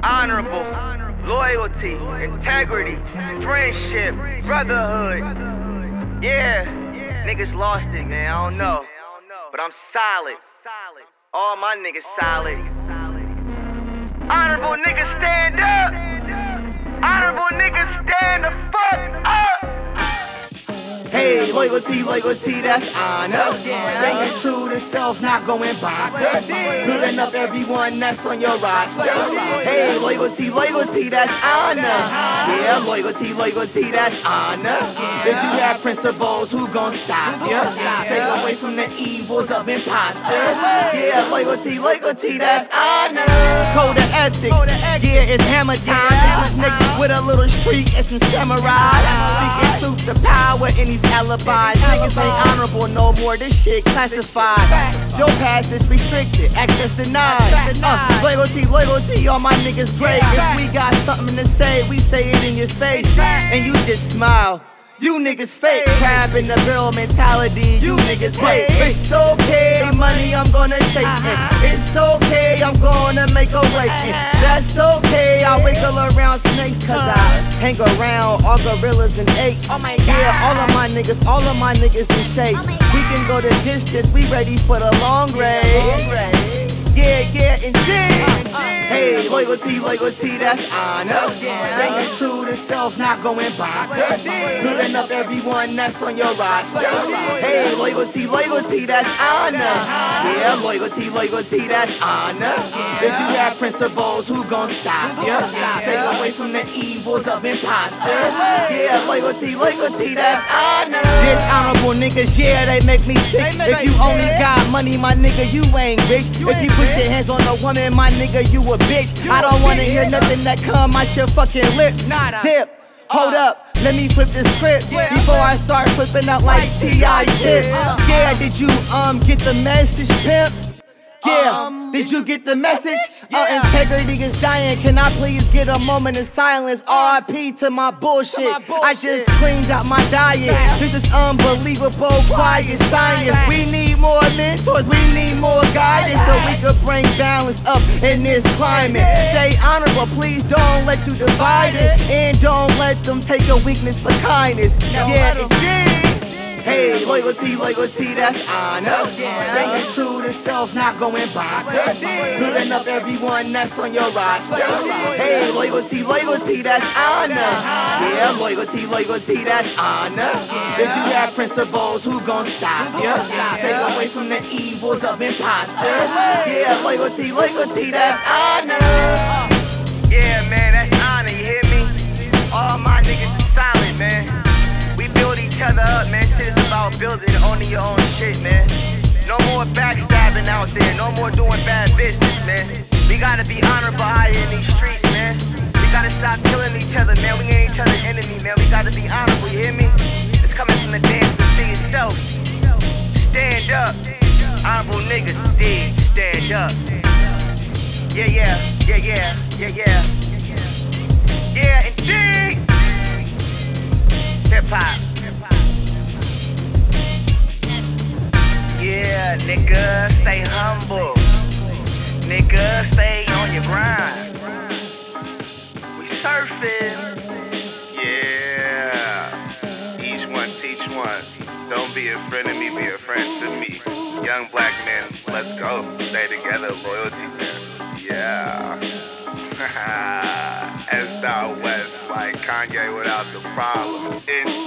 Honorable, loyalty, integrity, friendship, brotherhood. Yeah, niggas lost it, man. I don't know, but I'm solid. All my niggas solid. Honorable niggas stand up. Honorable niggas stand the fuck up. Hey, loyalty, loyalty, that's honor. Staying true to self, not going bonkers. Hitting up everyone that's on your roster. Hey, loyalty, loyalty, that's honor. Yeah, loyalty, loyalty, that's honor. If you have principles, who gon' stop ya? Stay away from the evils of imposters. Yeah, loyalty, loyalty, that's honor. Code of ethics, yeah, it's hammer time. Niggas with a little streak and some samurai. Speaking truth to power in these alibis. Niggas ain't honorable no more, this shit classified. Your past is restricted, access denied. Loyalty, loyalty, all my niggas great. If we got something to say, we say it in your face, and you just smile. You niggas fake, crab in the barrel mentality, you niggas hate. It's okay, money, I'm gonna chase it. It's okay, I'm gonna make a waking. That's okay, I wiggle around snakes, cause I hang around all gorillas and apes. Oh my God. Yeah, all of my niggas in shape. Oh we can go the distance, we ready for the long race. Yeah, yeah, indeed. Hey, loyalty, loyalty, that's honor. Staying true to self, not going bonkers. Hitting up everyone that's on your roster. Hey, loyalty, loyalty, that's honor. Yeah, loyalty, loyalty, that's honor. If you have principles, who gon' stop ya? Stay away from the evils of imposters. Yeah, loyalty, loyalty, that's honor. Dishonorable niggas, yeah, they make me sick. If you only got money, my nigga, you ain't rich. If you put your hands on a woman, my nigga, you a bitch. I don't wanna hear nothing that come out your fucking lips. Zip, hold up, let me flip this script before I start flipping out like T.I. shit. Yeah, did you get the message, pimp? Yeah, did you get the message? Integrity is dying, can I please get a moment of silence? R.I.P. to my bullshit. I just cleaned out my diet. This is unbelievable, quiet science. We need more mentors, we need more guidance, so we could bring balance up in this climate. Stay honorable, please don't let you divide it, and don't let them take your weakness for kindness. Yeah, indeed. Hey, loyalty, loyalty, that's honor. Staying true to self, not going bonkers. Hitting up everyone that's on your roster. Hey, loyalty, loyalty, that's honor. Yeah, loyalty, loyalty, that's honor. If you have principles, who gon' stop ya? Stay away from the evils of imposters. Yeah, loyalty, loyalty, that's honor. Yeah, man, that's honor, you hear me? All my niggas is solid, man. Each other up, man. Shit is about building only your own shit, man. No more backstabbing out there. No more doing bad business, man. We gotta be honorable out here in these streets, man. We gotta stop killing each other, man. We ain't each other's enemy, man. We gotta be honorable, you hear me? It's coming from the dance to see yourself. Stand up. Honorable niggas, dig. Stand up. Yeah, yeah, yeah, yeah, yeah, yeah. Yeah, and dig. Hip-hop. Yeah, nigga, stay humble. Nigga, stay on your grind. We surfing. Yeah. Each one, teach one. Don't be a friend of me, be a friend to me. Young black men, let's go. Stay together, loyalty, man. Yeah. As thou West, like Kanye without the problems.